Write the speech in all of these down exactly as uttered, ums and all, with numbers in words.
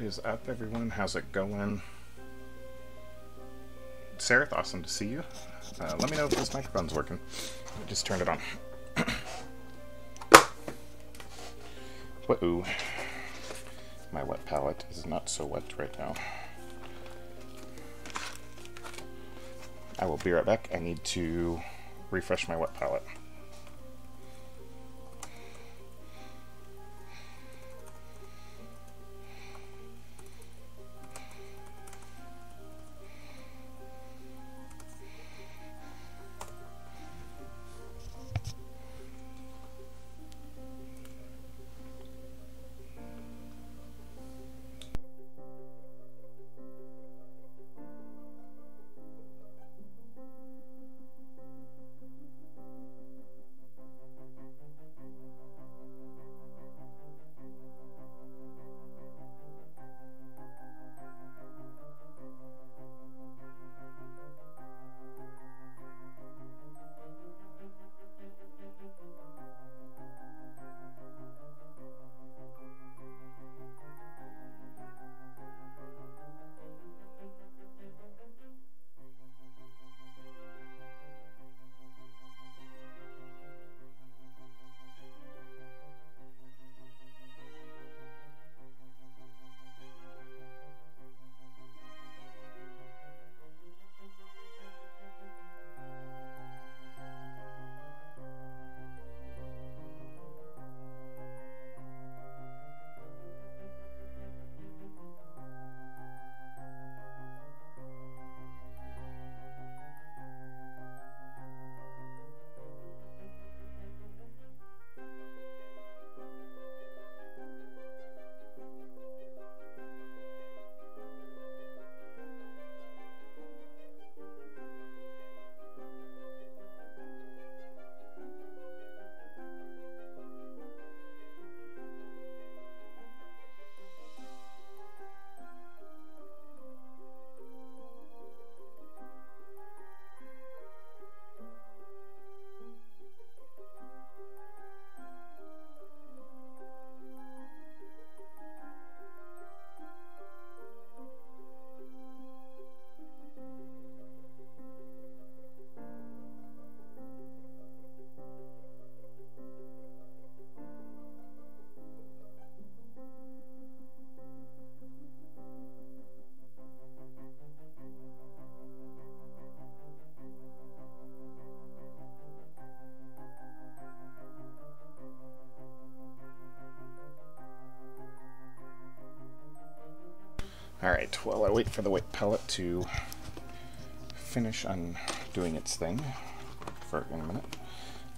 What is up, everyone? How's it going? Sereth, awesome to see you. Uh, let me know if this microphone's working. I just turned it on. Whoa. My wet palette is not so wet right now. I will be right back. I need to refresh my wet palette. Alright, well, I wait for the wet palette to finish undoing its thing for in a minute.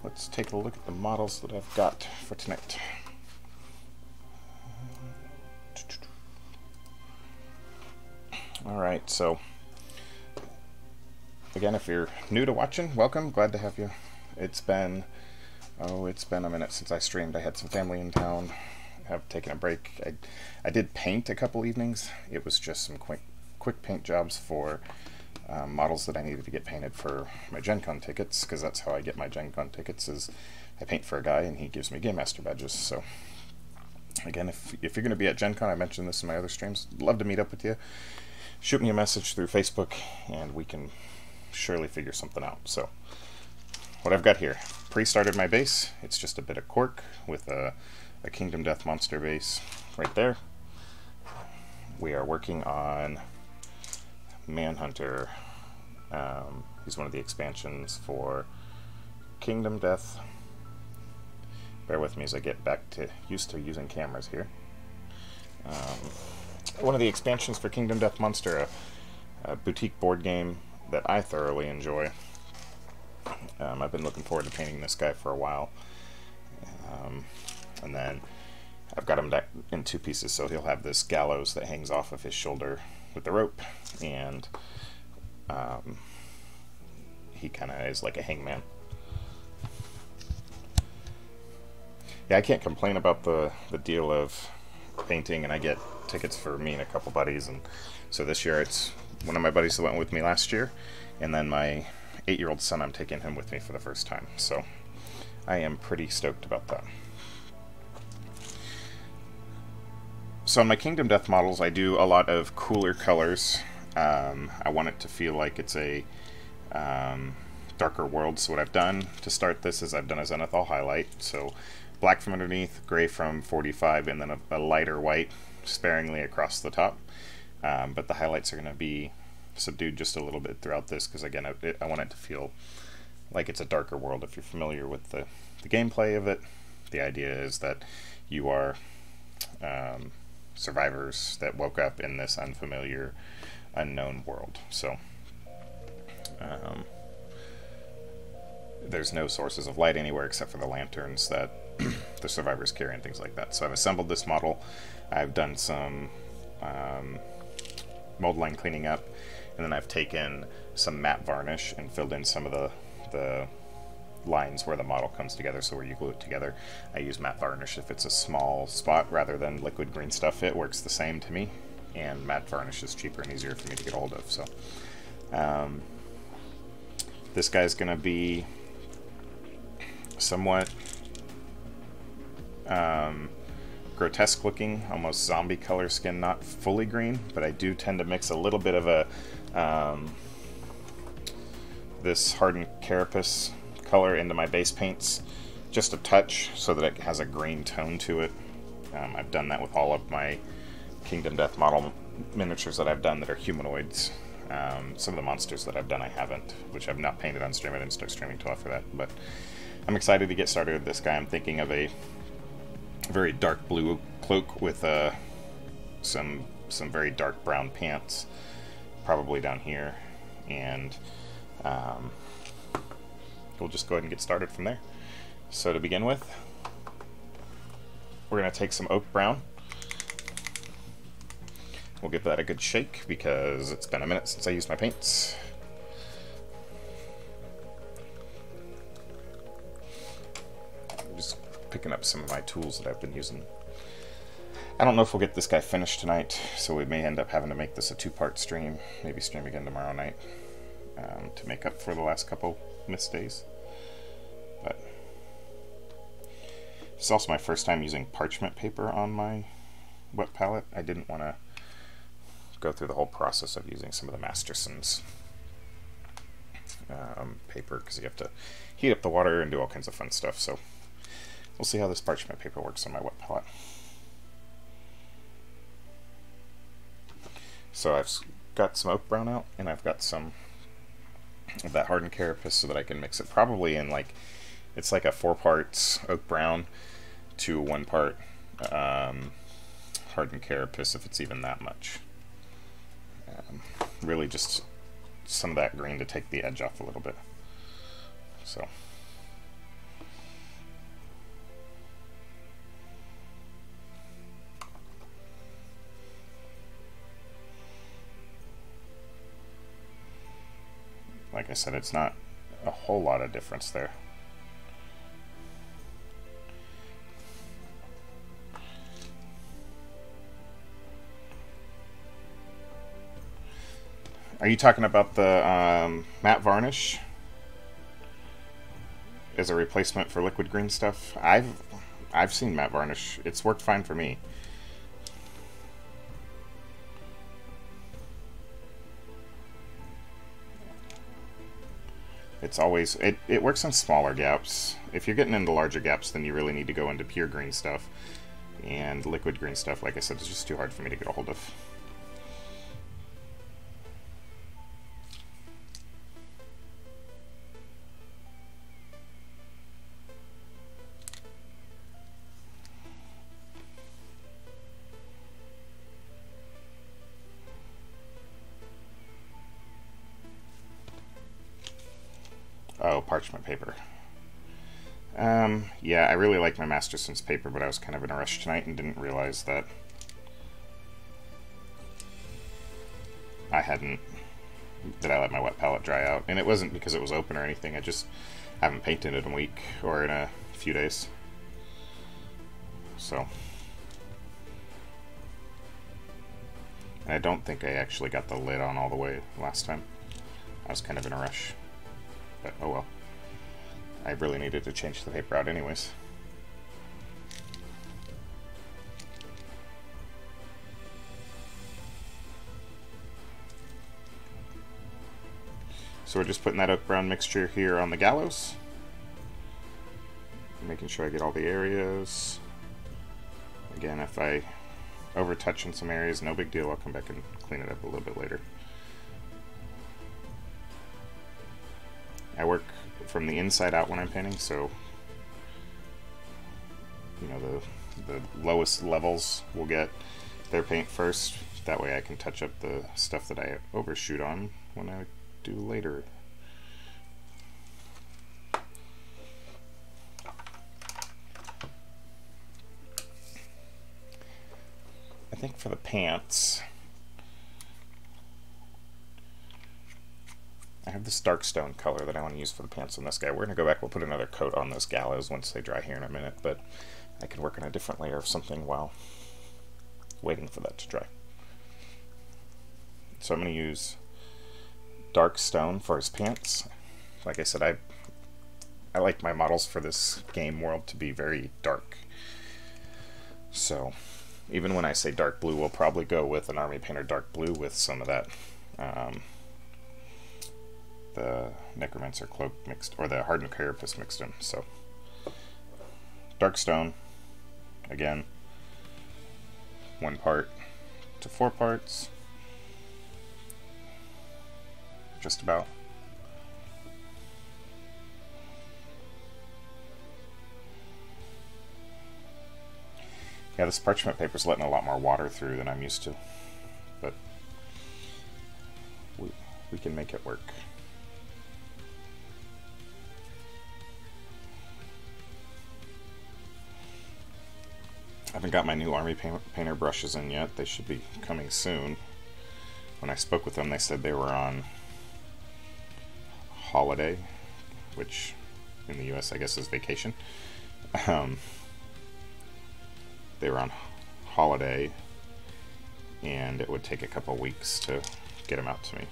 Let's take a look at the models that I've got for tonight. Alright, so again, if you're new to watching, welcome, glad to have you. It's been, oh, it's been a minute since I streamed. I had some family in town. Have taken a break. I, I did paint a couple evenings. It was just some quick quick paint jobs for um, models that I needed to get painted for my Gen Con tickets, because that's how I get my Gen Con tickets, is I paint for a guy and he gives me Game Master badges. So again, if, if you're going to be at Gen Con, I mentioned this in my other streams, love to meet up with you. Shoot me a message through Facebook and we can surely figure something out. So what I've got here, pre-started my base. It's just a bit of cork with a a Kingdom Death Monster base right there. We are working on Manhunter. Um, he's one of the expansions for Kingdom Death. Bear with me as I get back to used to using cameras here. Um, one of the expansions for Kingdom Death Monster, a, a boutique board game that I thoroughly enjoy. Um, I've been looking forward to painting this guy for a while. Um, And then I've got him in two pieces, so he'll have this gallows that hangs off of his shoulder with the rope, and um, he kind of is like a hangman. Yeah, I can't complain about the, the deal of painting, and I get tickets for me and a couple buddies, and so this year it's one of my buddies that went with me last year, and then my eight-year-old son, I'm taking him with me for the first time, so I am pretty stoked about that. So on my Kingdom Death models, I do a lot of cooler colors. Um, I want it to feel like it's a um, darker world. So what I've done to start this is I've done a Zenithal highlight. So black from underneath, gray from forty-five, and then a, a lighter white sparingly across the top. Um, but the highlights are going to be subdued just a little bit throughout this because, again, I, it, I want it to feel like it's a darker world. If you're familiar with the, the gameplay of it, the idea is that you are... Um, survivors that woke up in this unfamiliar, unknown world. So um, there's no sources of light anywhere except for the lanterns that the survivors carry and things like that. So I've assembled this model. I've done some um, mold line cleaning up, and then I've taken some matte varnish and filled in some of the, the lines where the model comes together, so where you glue it together. I use matte varnish if it's a small spot rather than liquid green stuff. It works the same to me, and matte varnish is cheaper and easier for me to get hold of. So um, this guy's gonna be somewhat um, grotesque looking, almost zombie color skin, not fully green, but I do tend to mix a little bit of a um, this hardened carapace color into my base paints, just a touch, so that it has a green tone to it. Um, I've done that with all of my Kingdom Death model miniatures that I've done that are humanoids. Um, some of the monsters that I've done I haven't, which I've not painted on stream. I didn't start streaming till after that, but I'm excited to get started with this guy. I'm thinking of a very dark blue cloak with uh, some, some very dark brown pants, probably down here, and um, we'll just go ahead and get started from there. So to begin with, we're going to take some oak brown. We'll give that a good shake because it's been a minute since I used my paints. I'm just picking up some of my tools that I've been using. I don't know if we'll get this guy finished tonight, so we may end up having to make this a two-part stream, maybe stream again tomorrow night um, to make up for the last couple missed days. But it's also my first time using parchment paper on my wet palette. I didn't want to go through the whole process of using some of the Masterson's um, paper because you have to heat up the water and do all kinds of fun stuff. So we'll see how this parchment paper works on my wet palette. So I've got some oak brown out, and I've got some of that hardened carapace so that I can mix it probably in, like, it's like a four parts oak brown to one part um, hardened carapace, if it's even that much. Um, really just some of that green to take the edge off a little bit. So like I said, it's not a whole lot of difference there. Are you talking about the um, matte varnish as a replacement for liquid green stuff? I've I've seen matte varnish. It's worked fine for me. It's always, it, it works in smaller gaps. If you're getting into larger gaps, then you really need to go into pure green stuff. And liquid green stuff, like I said, is just too hard for me to get a hold of. Oh, parchment paper. Um, yeah, I really like my Masterson's paper, but I was kind of in a rush tonight and didn't realize that I hadn't, that I let my wet palette dry out. And it wasn't because it was open or anything. I just haven't painted it in a week or in a few days. So. And I don't think I actually got the lid on all the way last time. I was kind of in a rush. But oh well, I really needed to change the paper out anyways. So we're just putting that oak brown mixture here on the gallows. Making sure I get all the areas. Again, if I overtouch in some areas, no big deal. I'll come back and clean it up a little bit later. I work from the inside out when I'm painting, so you know the the lowest levels will get their paint first. That way I can touch up the stuff that I overshoot on when I do later. I think for the pants, I have this dark stone color that I want to use for the pants on this guy. We're going to go back, we'll put another coat on those gallows once they dry here in a minute, but I could work on a different layer of something while waiting for that to dry. So I'm going to use dark stone for his pants. Like I said, I, I like my models for this game world to be very dark. So even when I say dark blue, we'll probably go with an Army Painter dark blue with some of that um, the Necromancer cloak mixed, or the Hardened Carapace mixed in. So dark stone, again, one part to four parts, just about. Yeah, this parchment paper's letting a lot more water through than I'm used to, but we, we can make it work. I haven't got my new Army Painter brushes in yet. They should be coming soon. When I spoke with them, they said they were on holiday, which in the U S I guess is vacation. Um, they were on holiday, and it would take a couple weeks to get them out to me.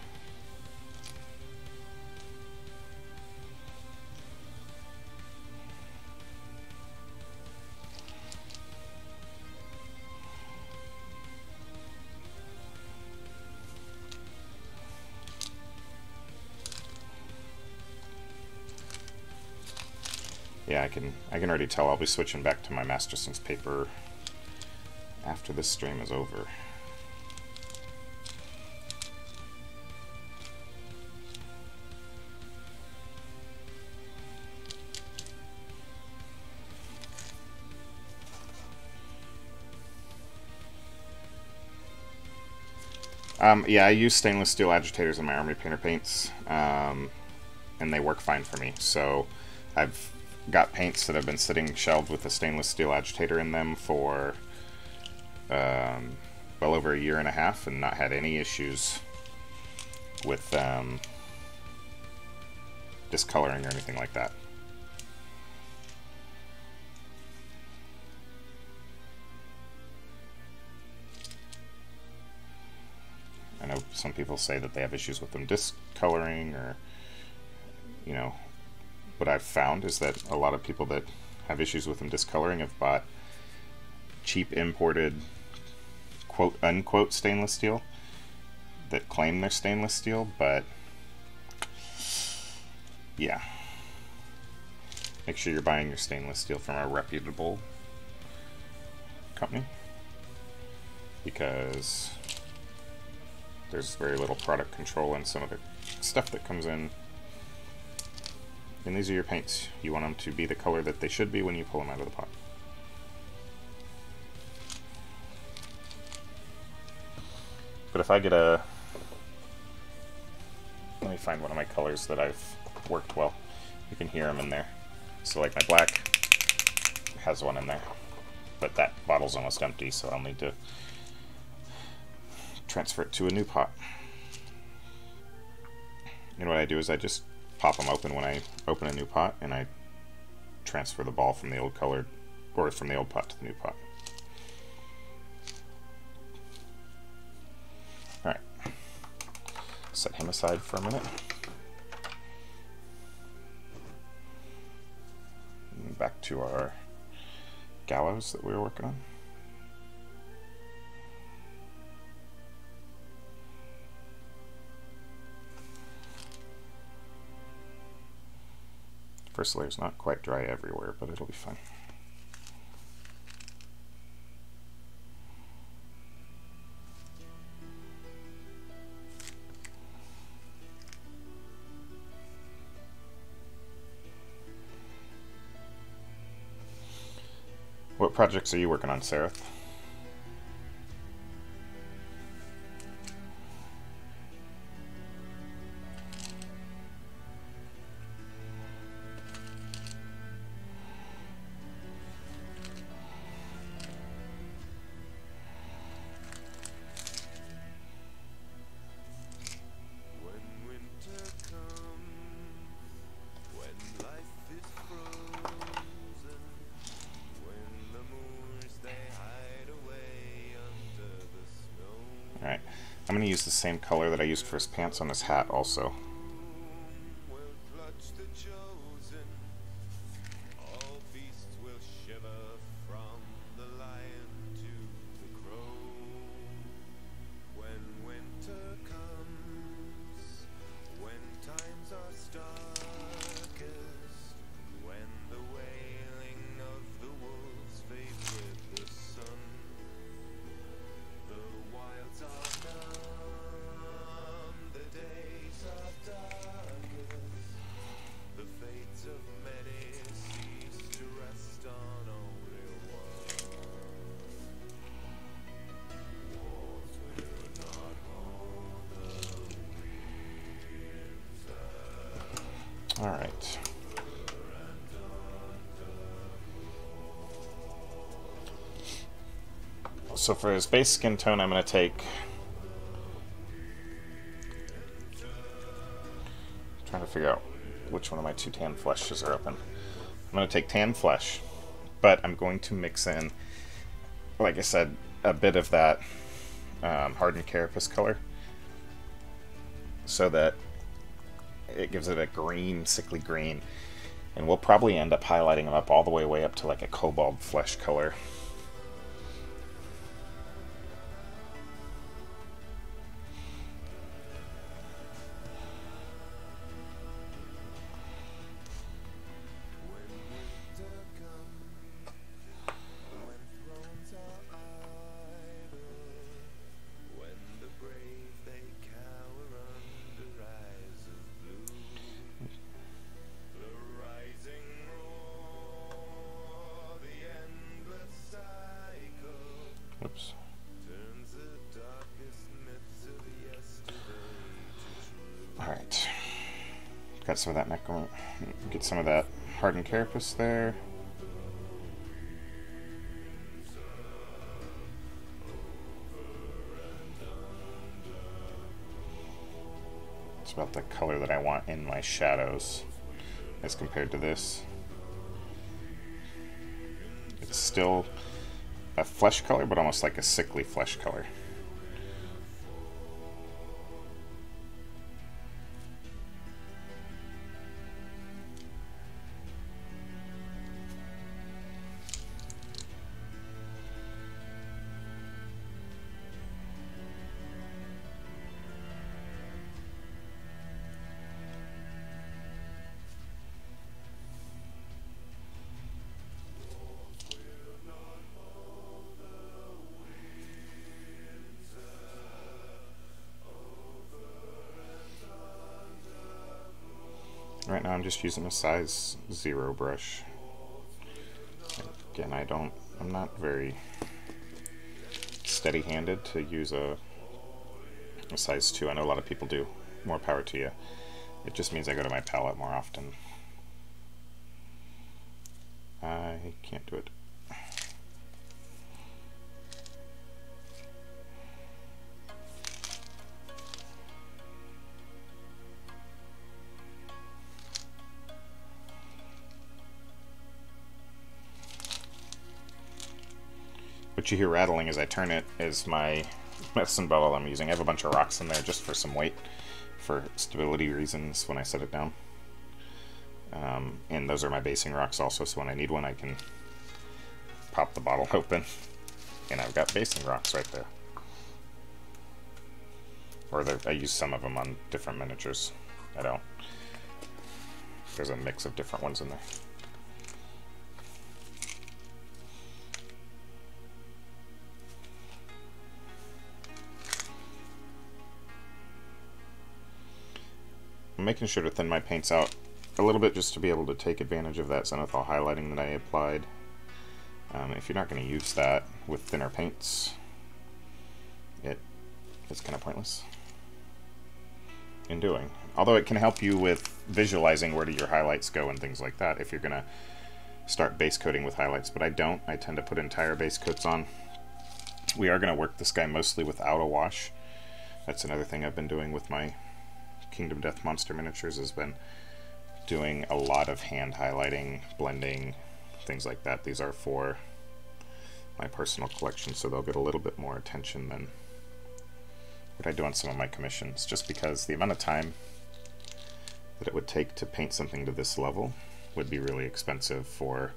Yeah, I can, I can already tell I'll be switching back to my Masterson's paper after this stream is over. Um, yeah, I use stainless steel agitators in my Army Painter paints, um, and they work fine for me. So I've got paints that have been sitting shelved with a stainless steel agitator in them for um, well over a year and a half and not had any issues with um, discoloring or anything like that. I know some people say that they have issues with them discoloring or, you know, what I've found is that a lot of people that have issues with them discoloring have bought cheap imported quote unquote stainless steel that claim they're stainless steel, but yeah. Make sure you're buying your stainless steel from a reputable company because there's very little product control in some of the stuff that comes in. And these are your paints. You want them to be the color that they should be when you pull them out of the pot. But if I get a... Let me find one of my colors that I've worked well. You can hear them in there. So like my black has one in there. But that bottle's almost empty, so I'll need to transfer it to a new pot. And what I do is I just pop them open when I open a new pot, and I transfer the ball from the old color, or from the old pot to the new pot. All right, set him aside for a minute. And back to our gallows that we were working on. paper slave's not quite dry everywhere, but it'll be fun. What projects are you working on, Sarah? Same color that I used for his pants on his hat also. So for his base skin tone, I'm going to take... I'm trying to figure out which one of my two tan fleshes are open. I'm going to take tan flesh, but I'm going to mix in, like I said, a bit of that um, hardened carapace color so that it gives it a green, sickly green. And we'll probably end up highlighting them up all the way, way up to like a cobalt flesh color. Some of that necro, get some of that hardened carapace there. It's about the color that I want in my shadows as compared to this. It's still a flesh color, but almost like a sickly flesh color. Right now I'm just using a size zero brush. Again, I don't, I'm not very steady-handed to use a, a size two. I know a lot of people do. More power to you. It just means I go to my palette more often. I can't do it. What you hear rattling as I turn it is my medicine bottle I'm using. I have a bunch of rocks in there just for some weight, for stability reasons when I set it down. Um, and those are my basing rocks also, so when I need one I can pop the bottle open. And I've got basing rocks right there. Or I use some of them on different miniatures. I don't. There's a mix of different ones in there. I'm making sure to thin my paints out a little bit just to be able to take advantage of that zenithal highlighting that I applied. Um, if you're not going to use that with thinner paints, it is kind of pointless in doing. Although it can help you with visualizing where do your highlights go and things like that if you're going to start base coating with highlights, but I don't. I tend to put entire base coats on. We are going to work this guy mostly without a wash. That's another thing I've been doing with my Kingdom Death Monster miniatures, has been doing a lot of hand highlighting, blending, things like that. These are for my personal collection, so they'll get a little bit more attention than what I do on some of my commissions, just because the amount of time that it would take to paint something to this level would be really expensive for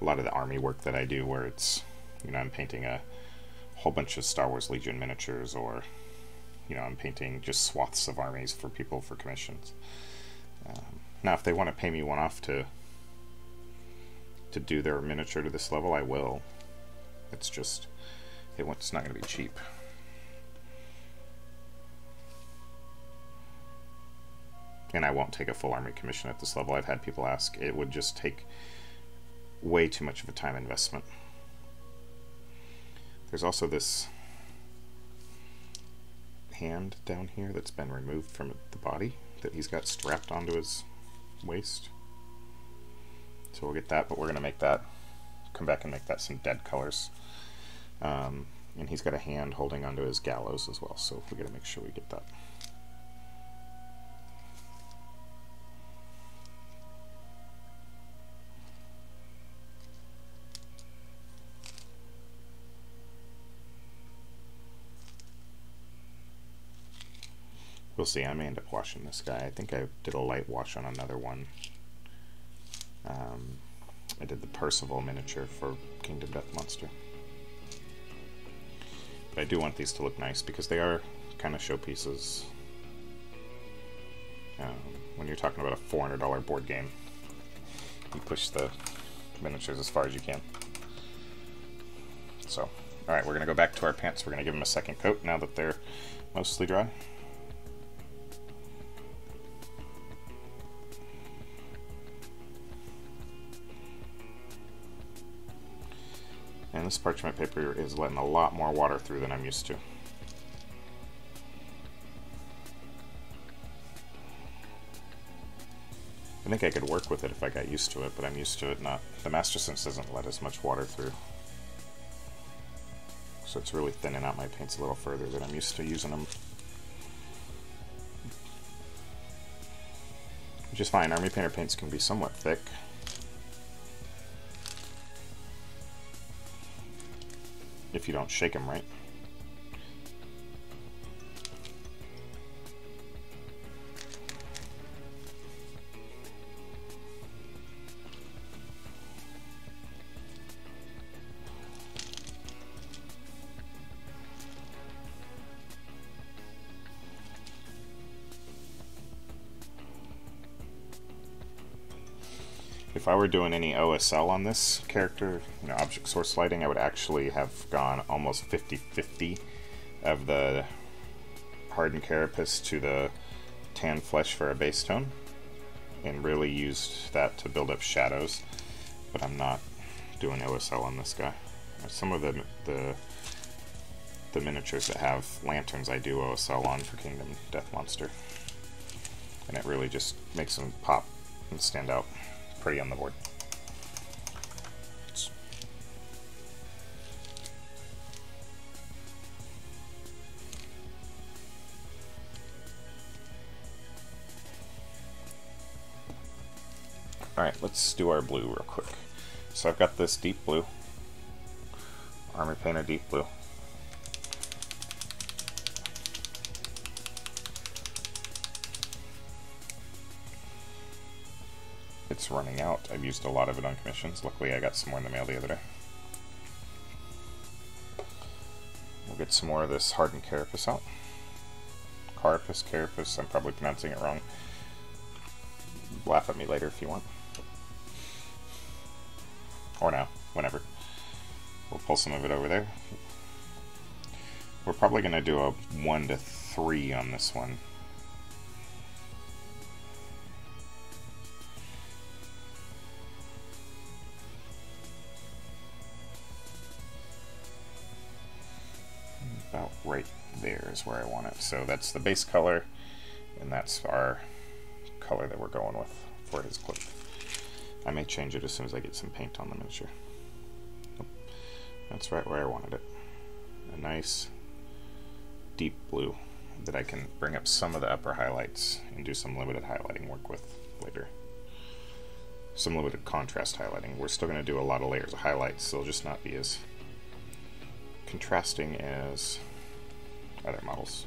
a lot of the army work that I do, where it's, you know, I'm painting a whole bunch of Star Wars Legion miniatures, or, you know, I'm painting just swaths of armies for people for commissions. Um, now, if they want to pay me one off to to do their miniature to this level, I will. It's just, it, it's not going to be cheap. And I won't take a full army commission at this level. I've had people ask. It would just take way too much of a time investment. There's also this hand down here that's been removed from the body that he's got strapped onto his waist. So we'll get that, but we're going to make that, come back and make that some dead colors. Um, and he's got a hand holding onto his gallows as well, so we're going to make sure we get that. We'll see, I may end up washing this guy. I think I did a light wash on another one. Um, I did the Percival miniature for Kingdom Death Monster. But I do want these to look nice because they are kind of showpieces. Um, when you're talking about a four hundred dollar board game, you push the miniatures as far as you can. So, all right, we're going to go back to our pants. We're going to give them a second coat now that they're mostly dry. And this parchment paper is letting a lot more water through than I'm used to. I think I could work with it if I got used to it, but I'm used to it not. The Masterson's doesn't let as much water through. So it's really thinning out my paints a little further than I'm used to using them. Which is fine. Army Painter paints can be somewhat thick. If you don't shake them right. If I were doing any O S L on this character, you know, object source lighting, I would actually have gone almost fifty fifty of the hardened carapace to the tan flesh for a base tone, and really used that to build up shadows. But I'm not doing O S L on this guy. Some of the the, the miniatures that have lanterns, I do O S L on for Kingdom Death Monster, and it really just makes them pop and stand out. Pretty on the board. It's all right, let's do our blue real quick. So I've got this deep blue, Army Painter deep blue. It's running out. I've used a lot of it on commissions. Luckily, I got some more in the mail the other day. We'll get some more of this hardened carapace out. Carapace, carapace, I'm probably pronouncing it wrong. laugh at me later if you want. Or now, whenever. We'll pull some of it over there. We're probably going to do a one to three on this one. About right there is where I want it. So that's the base color, and that's our color that we're going with for his clip. I may change it as soon as I get some paint on the miniature. Nope. That's right where I wanted it. A nice deep blue that I can bring up some of the upper highlights and do some limited highlighting work with later. Some limited contrast highlighting. We're still going to do a lot of layers of highlights, so they'll just not be as contrasting as other models.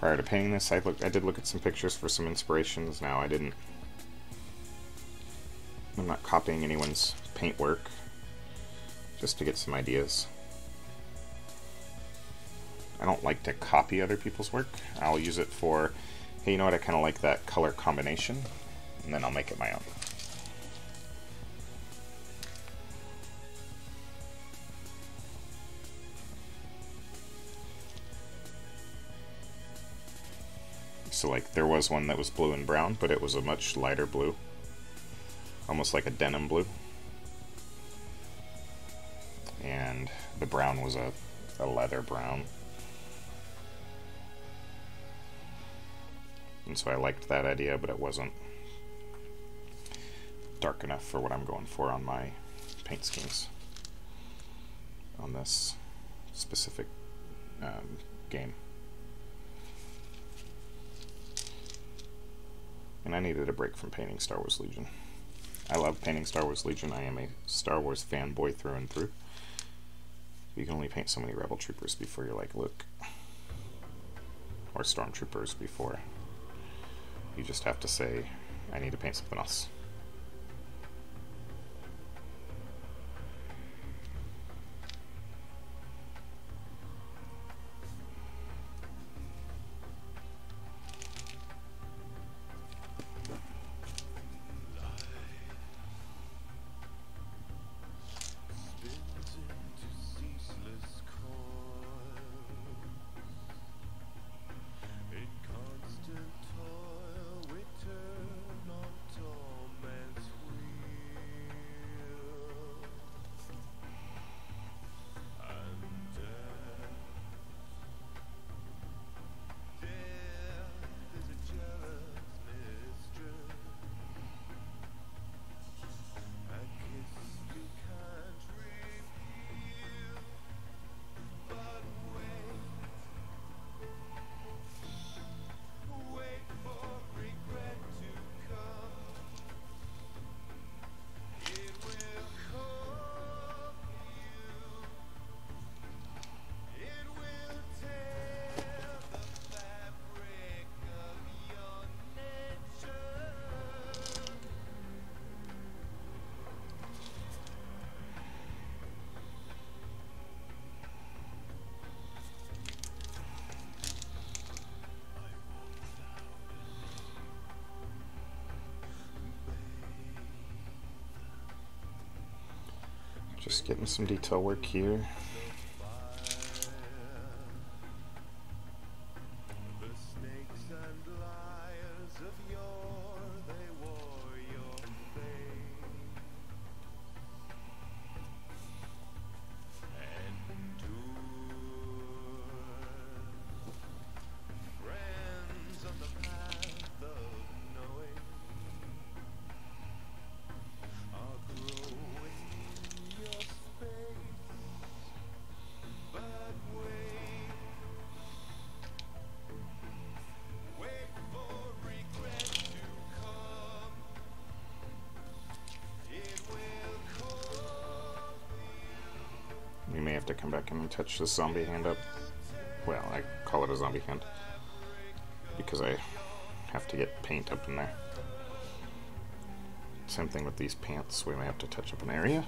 Prior to painting this, I looked. I did look at some pictures for some inspirations. Now I didn't. I'm not copying anyone's paint work, just to get some ideas. I don't like to copy other people's work. I'll use it for, hey, you know what? I kind of like that color combination, and then I'll make it my own. So like there was one that was blue and brown, but it was a much lighter blue, almost like a denim blue, and the brown was a, a leather brown, and so I liked that idea, but it wasn't dark enough for what I'm going for on my paint schemes on this specific um, game. And I needed a break from painting Star Wars Legion. I love painting Star Wars Legion. I am a Star Wars fanboy through and through. You can only paint so many Rebel Troopers before you're like, look. Or Stormtroopers before you just have to say, I need to paint something else. Just getting some detail work here. come back and touch the zombie hand up. Well, I call it a zombie hand because I have to get paint up in there. Same thing with these pants. We may have to touch up an area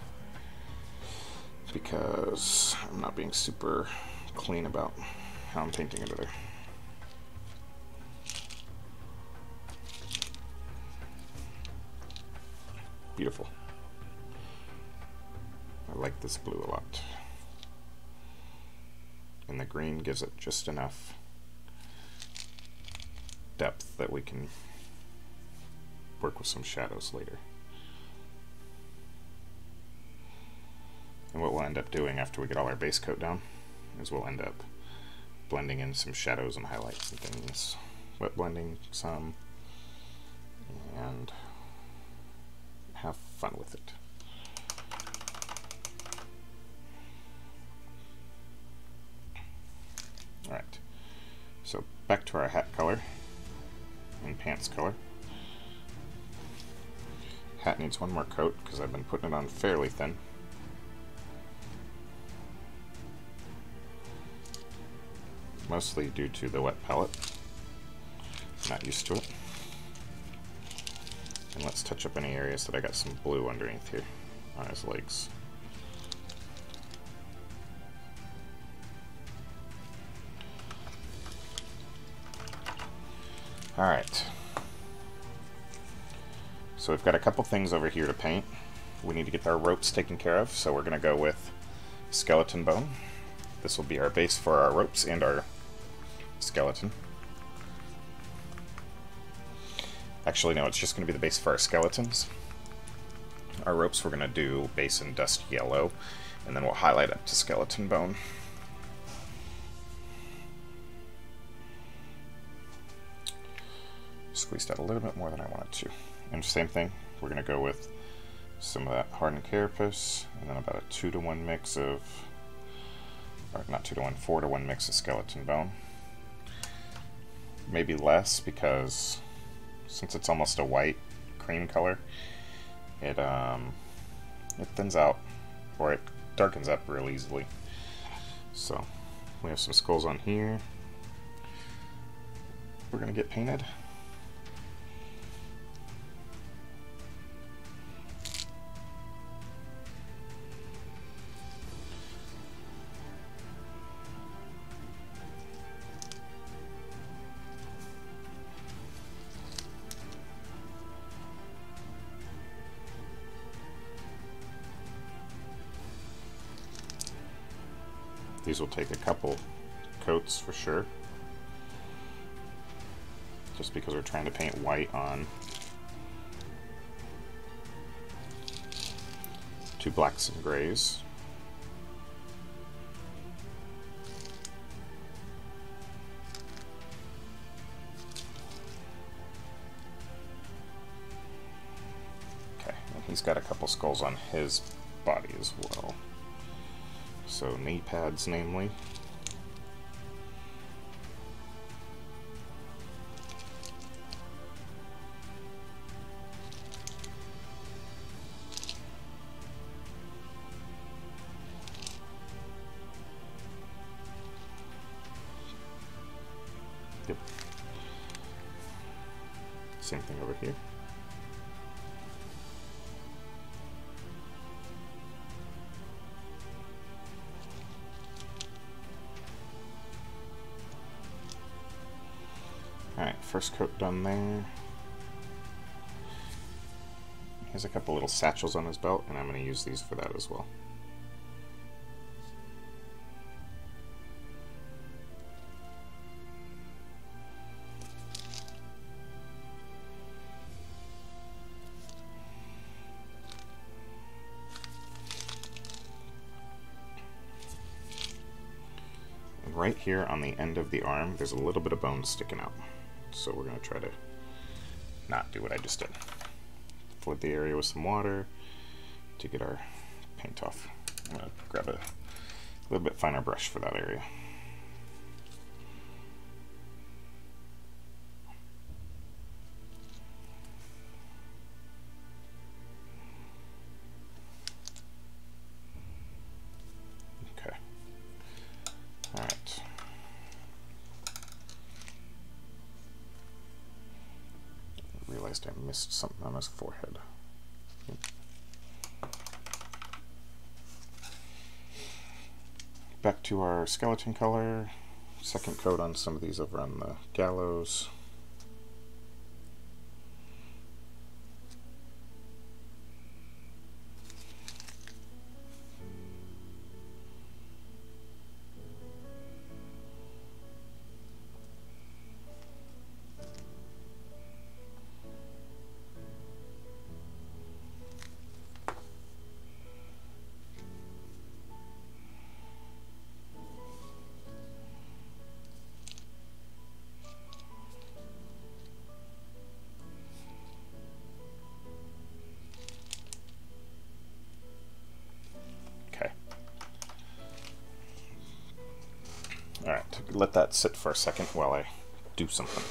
because I'm not being super clean about how I'm painting under there. Beautiful. I like this blue a lot. And the green gives it just enough depth that we can work with some shadows later. And what we'll end up doing after we get all our base coat down is we'll end up blending in some shadows and highlights and things. Wet blending some and have fun with it. Alright, so back to our hat color and pants color. Hat needs one more coat because I've been putting it on fairly thin. Mostly due to the wet palette. I'm not used to it. And let's touch up any areas that I got some blue underneath here on his legs. Alright, so we've got a couple things over here to paint. We need to get our ropes taken care of, so we're going to go with skeleton bone. This will be our base for our ropes and our skeleton. Actually, no, it's just going to be the base for our skeletons. Our ropes we're going to do base in dust yellow, and then we'll highlight up to skeleton bone. Squeezed out a little bit more than I wanted to. And same thing, we're going to go with some of that hardened carapace, and then about a two to one mix of, or not two to one, four to one mix of skeleton bone. Maybe less, because since it's almost a white cream color, it, um, it thins out, or it darkens up real easily. So we have some skulls on here. We're going to get painted. These will take a couple coats for sure, just because we're trying to paint white on two blacks and grays. Okay, and he's got a couple skulls on his body as well. So knee pads, namely. Yep. Same thing over here. First coat done there. Here's a couple little satchels on his belt, and I'm going to use these for that as well. And right here on the end of the arm, there's a little bit of bone sticking out. So we're going to try to not do what I just did. Flood the area with some water to get our paint off. I'm going to grab a little bit finer brush for that area. Okay. realized I missed something on his forehead. Yep. Back to our skeleton color. Second coat on some of these over on the gallows. Let that sit for a second while I do something.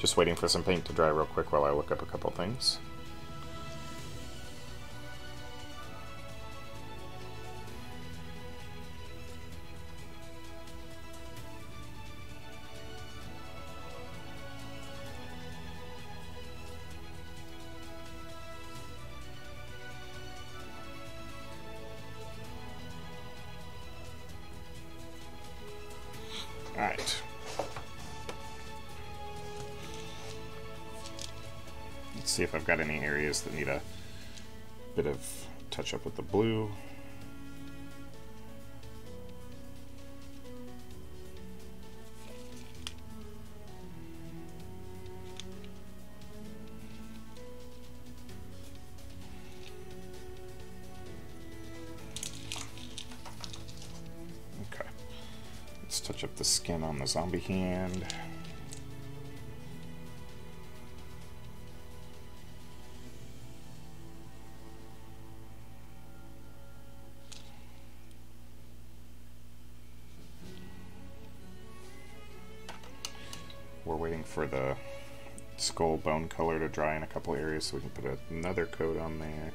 Just waiting for some paint to dry real quick while I look up a couple things. Got any areas that need a bit of touch up with the blue. Okay, let's touch up the skin on the zombie hand. For the skull bone color to dry in a couple areas, so we can put another coat on there.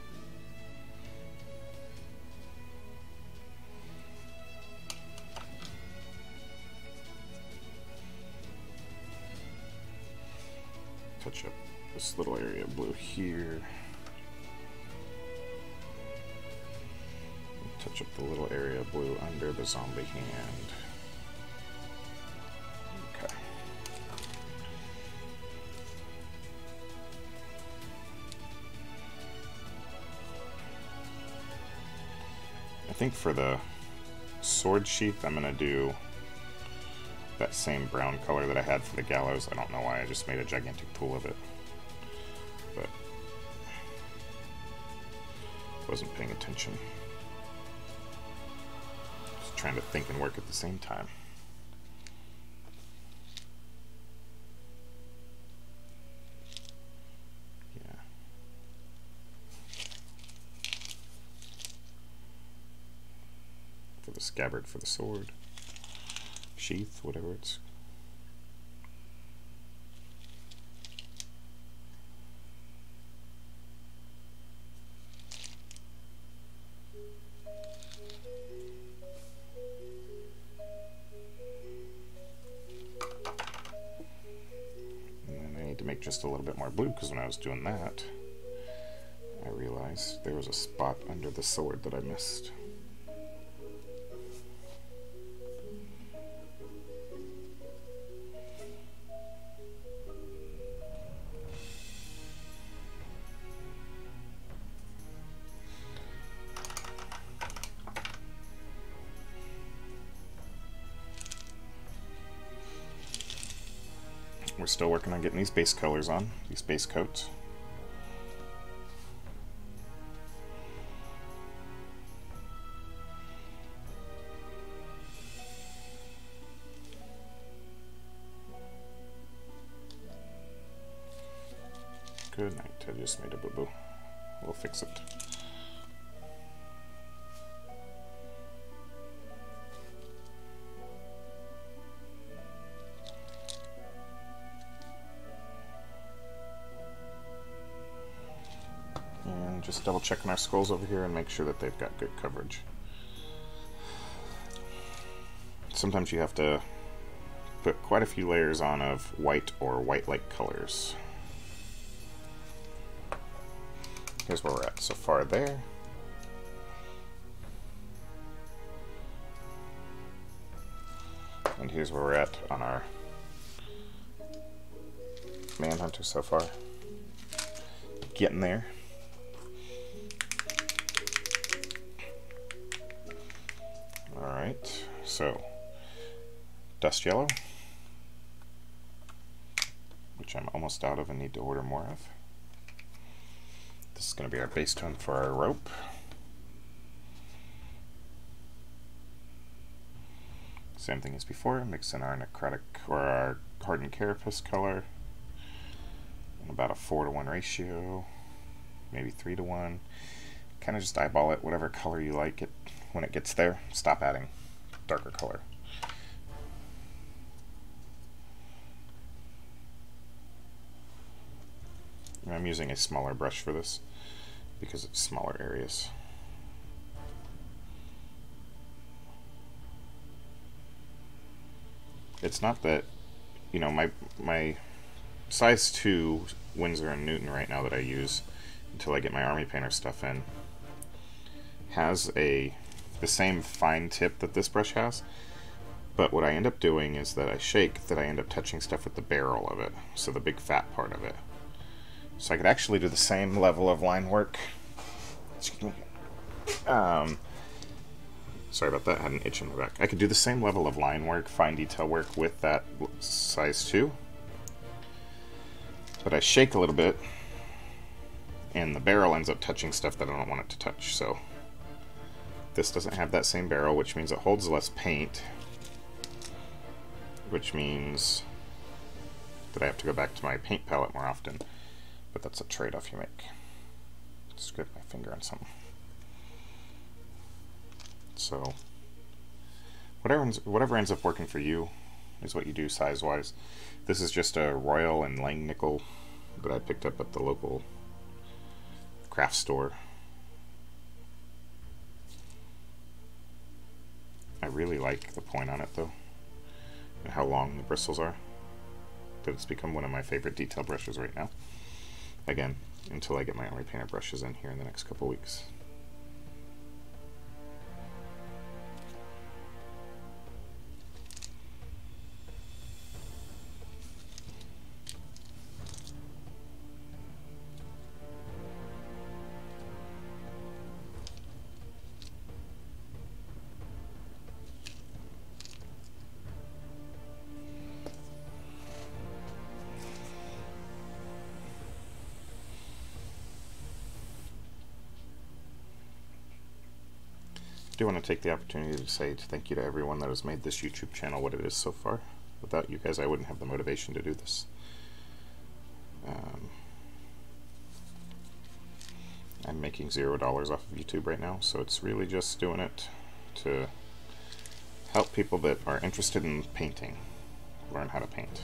Touch up this little area of blue here. Touch up the little area of blue under the zombie hand. I think for the sword sheath, I'm gonna do that same brown color that I had for the gallows. I don't know why, I just made a gigantic pool of it. But wasn't paying attention. Just trying to think and work at the same time. Scabbard for the sword, sheath, whatever it's. And then I need to make just a little bit more blue, because when I was doing that, I realized there was a spot under the sword that I missed. We're still working on getting these base colors on, these base coats. Good night, I just made a boo-boo. We'll fix it. And just double checking our skulls over here and make sure that they've got good coverage. Sometimes you have to put quite a few layers on of white or white-like colors. Here's where we're at so far there. And here's where we're at on our Manhunter so far. Getting there. Alright, so dust yellow, which I'm almost out of and need to order more of. This is going to be our base tone for our rope. Same thing as before, mix in our necrotic or our hardened carapace color in about a four to one ratio, maybe three to one. Kind of just eyeball it, whatever color you like it. When it gets there, stop adding darker color. I'm using a smaller brush for this because it's smaller areas. It's not that, you know, my my size two Windsor and Newton right now that I use until I get my Army Painter stuff in has a the same fine tip that this brush has, but what I end up doing is that I shake that I end up touching stuff with the barrel of it, so the big fat part of it. So I could actually do the same level of line work. Um, sorry about that, I had an itch in my back. I could do the same level of line work, fine detail work with that size two. But I shake a little bit, and the barrel ends up touching stuff that I don't want it to touch. So this doesn't have that same barrel, which means it holds less paint, which means that I have to go back to my paint palette more often. But that's a trade-off you make. Scrape my finger on something. So whatever ends, whatever ends up working for you is what you do size-wise. This is just a Royal and Langnickel that I picked up at the local craft store. I really like the point on it though, and how long the bristles are. That it's become one of my favorite detail brushes right now. Again, until I get my Army Painter brushes in here in the next couple weeks. I do want to take the opportunity to say thank you to everyone that has made this YouTube channel what it is so far. Without you guys, I wouldn't have the motivation to do this. Um, I'm making zero dollars off of YouTube right now, so it's really just doing it to help people that are interested in painting learn how to paint.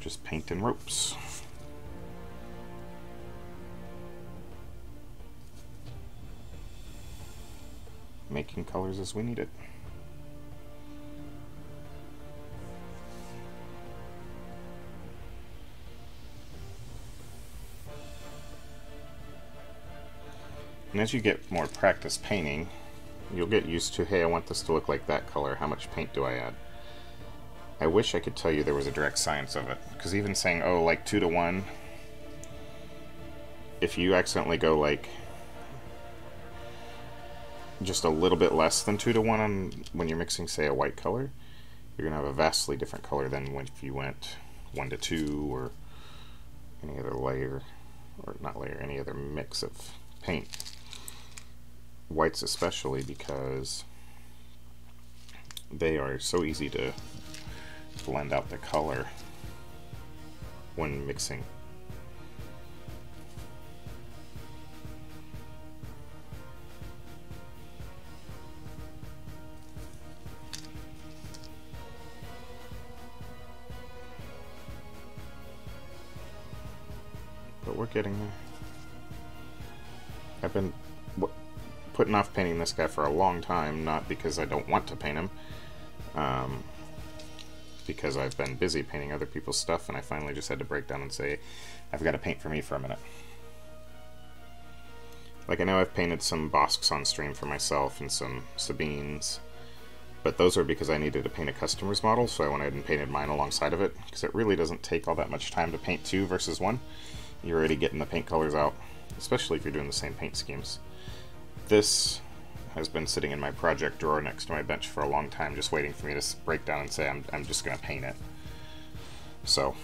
Just painting ropes. making colors as we need it. And as you get more practice painting, you'll get used to, hey, I want this to look like that color, how much paint do I add? I wish I could tell you there was a direct science of it, because even saying, oh, like two to one, if you accidentally go like just a little bit less than two to one on when you're mixing, say, a white color, you're gonna have a vastly different color than when if you went one to two or any other layer, or not layer, any other mix of paint. Whites especially, because they are so easy to blend out the color when mixing. But we're getting there. I've been putting off painting this guy for a long time, not because I don't want to paint him, um, because I've been busy painting other people's stuff, and I finally just had to break down and say, I've got to paint for me for a minute. Like, I know I've painted some Bosks on stream for myself and some Sabines, but those are because I needed to paint a customer's model, so I went ahead and painted mine alongside of it, because it really doesn't take all that much time to paint two versus one. You're already getting the paint colors out, especially if you're doing the same paint schemes. This has been sitting in my project drawer next to my bench for a long time, just waiting for me to break down and say I'm, I'm just going to paint it. So,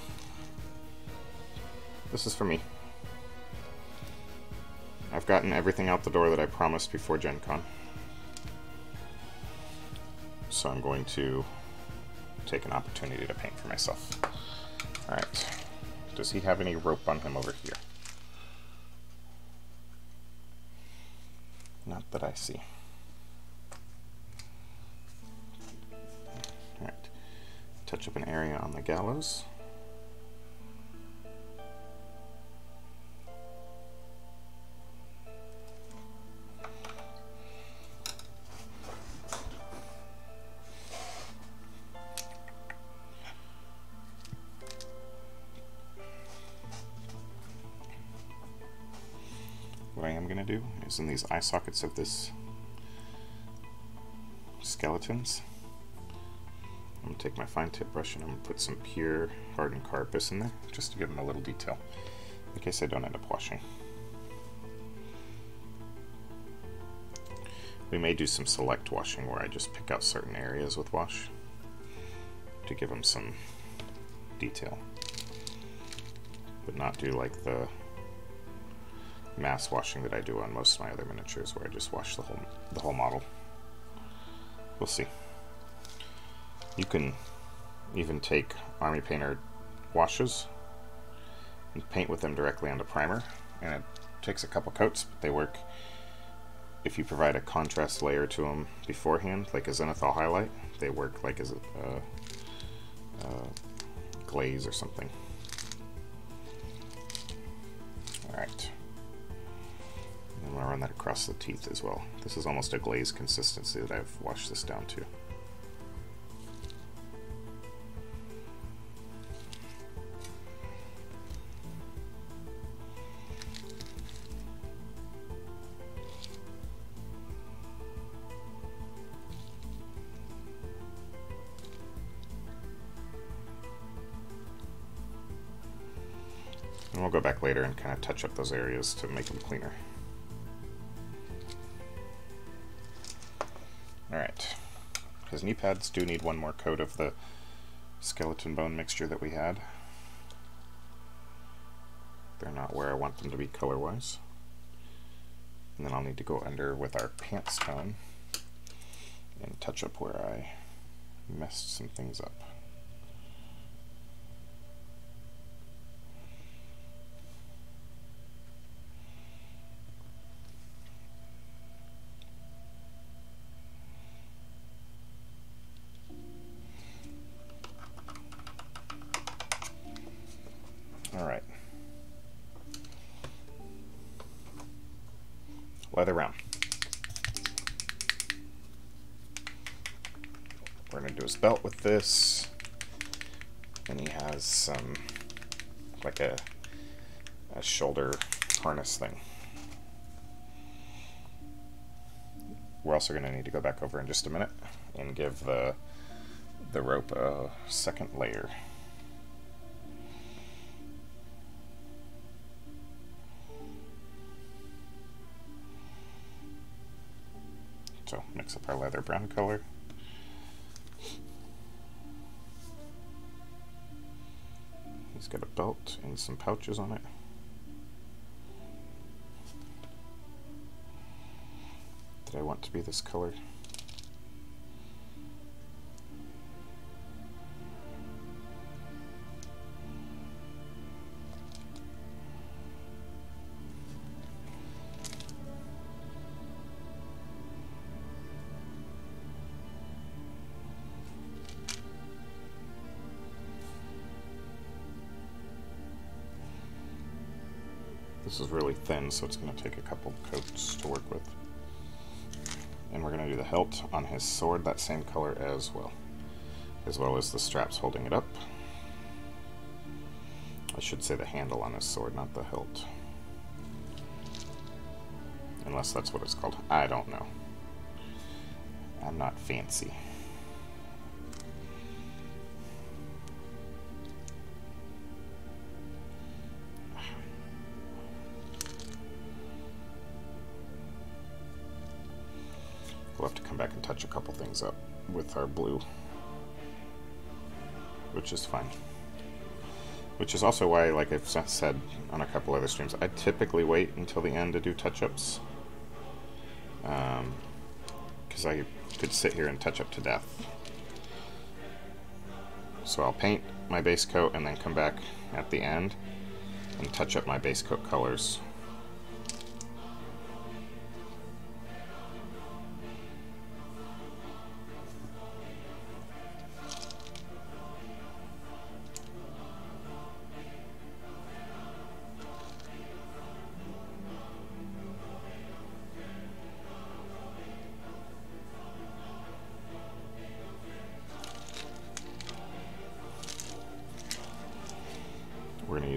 this is for me. I've gotten everything out the door that I promised before Gen Con. So I'm going to take an opportunity to paint for myself. Alright, does he have any rope on him over here? Not that I see. Alright. Touch up an area on the gallows. In these eye sockets of this skeletons, I'm gonna take my fine tip brush and I'm gonna put some pure hardened carapace in there just to give them a little detail in case I don't end up washing. We may do some select washing where I just pick out certain areas with wash to give them some detail, but not do like the mass washing that I do on most of my other miniatures, where I just wash the whole the whole model. We'll see. You can even take Army Painter washes and paint with them directly onto primer, and it takes a couple coats, but they work if you provide a contrast layer to them beforehand, like a zenithal highlight. They work like as a, a glaze or something. All right. I'm going to run that across the teeth as well. This is almost a glaze consistency that I've washed this down to. And we'll go back later and kind of touch up those areas to make them cleaner. Alright, his knee pads do need one more coat of the skeleton bone mixture that we had. They're not where I want them to be color-wise. And then I'll need to go under with our pants tone and touch up where I messed some things up. Leather round. we're going to do his belt with this. And he has some, like a, a shoulder harness thing. We're also going to need to go back over in just a minute and give the, the rope a second layer. So mix up our leather brown color. He's got a belt and some pouches on it. Did I want to be this color? This is really thin, so it's going to take a couple coats to work with. And we're going to do the hilt on his sword that same color as well, as well as the straps holding it up. I should say the handle on his sword, not the hilt. Unless that's what it's called. I don't know. I'm not fancy. A couple things up with our blue, which is fine, which is also why, like I've said on a couple other streams, I typically wait until the end to do touch-ups, um, because I could sit here and touch up to death. So I'll paint my base coat and then come back at the end and touch up my base coat colors.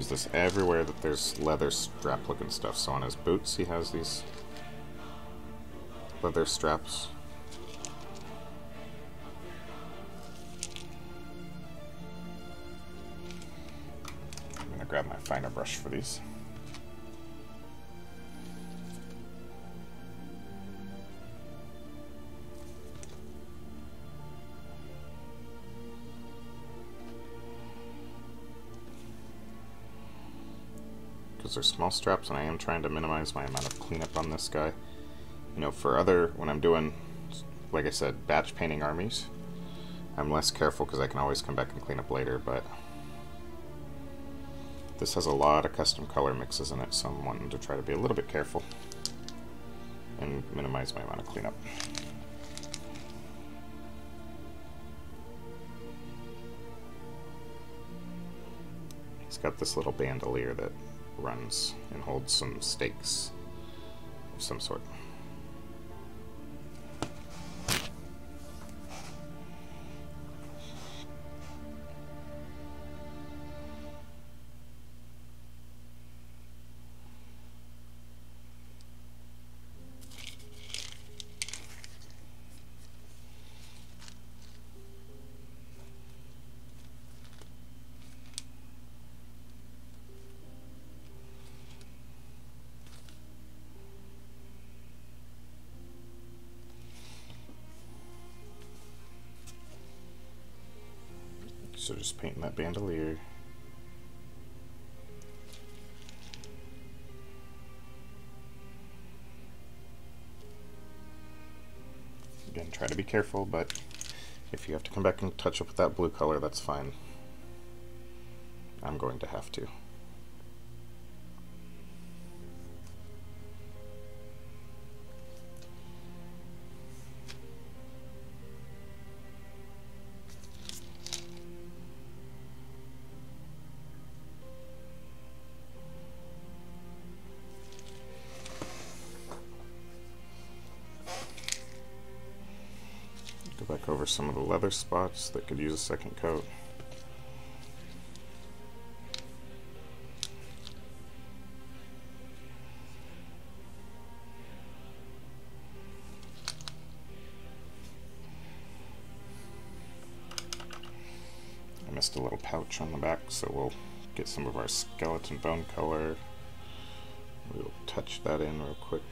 This everywhere that there's leather strap looking stuff. So on his boots he has these leather straps. I'm going to grab my finer brush for these. Are small straps, and I am trying to minimize my amount of cleanup on this guy. You know, for other, when I'm doing, like I said, batch painting armies, I'm less careful because I can always come back and clean up later, but this has a lot of custom color mixes in it, so I'm wanting to try to be a little bit careful and minimize my amount of cleanup. He's got this little bandolier that runs and holds some stakes of some sort. So just painting that bandolier. Again, try to be careful, but if you have to come back and touch up with that blue color, that's fine. I'm going to have to. check over some of the leather spots that could use a second coat. I missed a little pouch on the back, so we'll get some of our skeleton bone color. We'll touch that in real quick.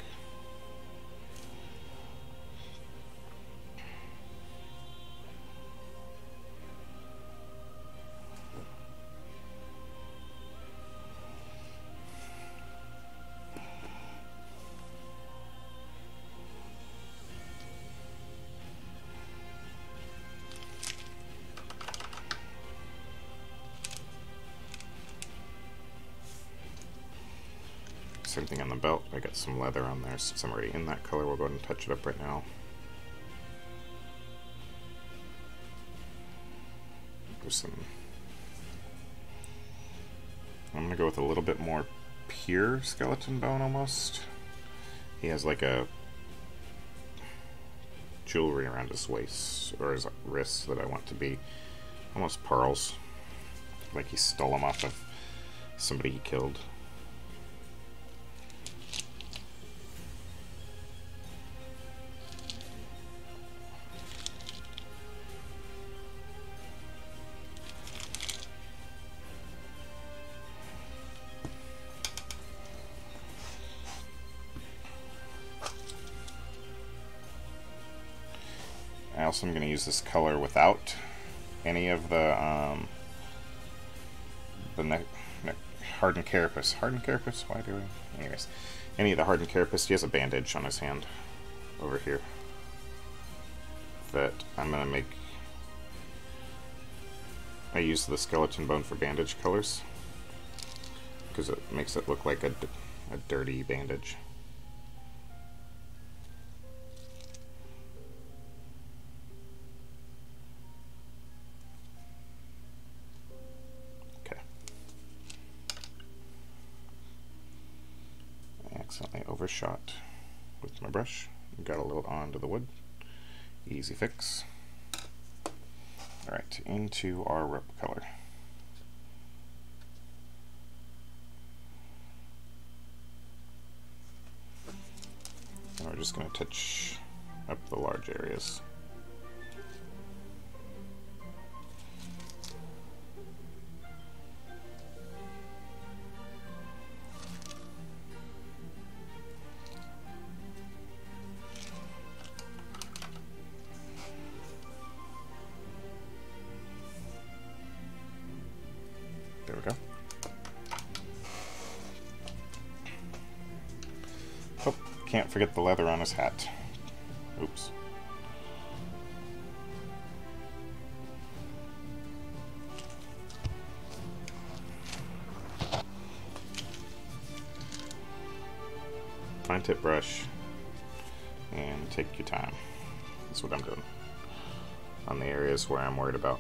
Same thing on the belt. I got some leather on there since I'm already in that color. We'll go ahead and touch it up right now. There's some. I'm gonna go with a little bit more pure skeleton bone almost. He has like a jewelry around his waist or his wrists that I want to be almost pearls, like he stole them off of somebody he killed. So I'm going to use this color without any of the um, the neck, neck, hardened carapace. Hardened carapace? Why do we? Anyways, any of the hardened carapace. He has a bandage on his hand over here that I'm going to make. I use the skeleton bone for bandage colors because it makes it look like a, a dirty bandage. Shot with my brush. Got a little onto the wood. Easy fix. Alright, into our rep color. And we're just going to touch up the large areas. Can't forget the leather on his hat. Oops. Fine tip brush and take your time. That's what I'm doing on the areas where I'm worried about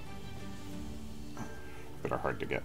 that are hard to get.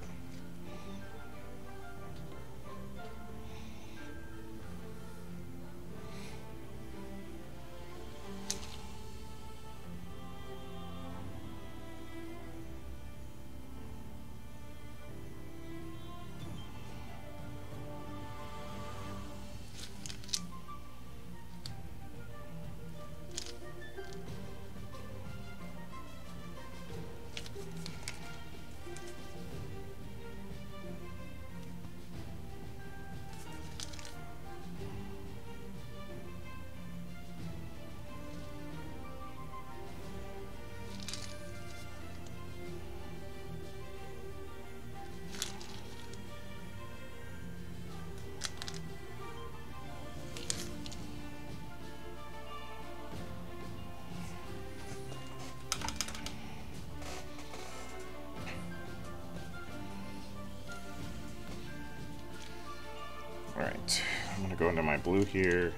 Go into my blue here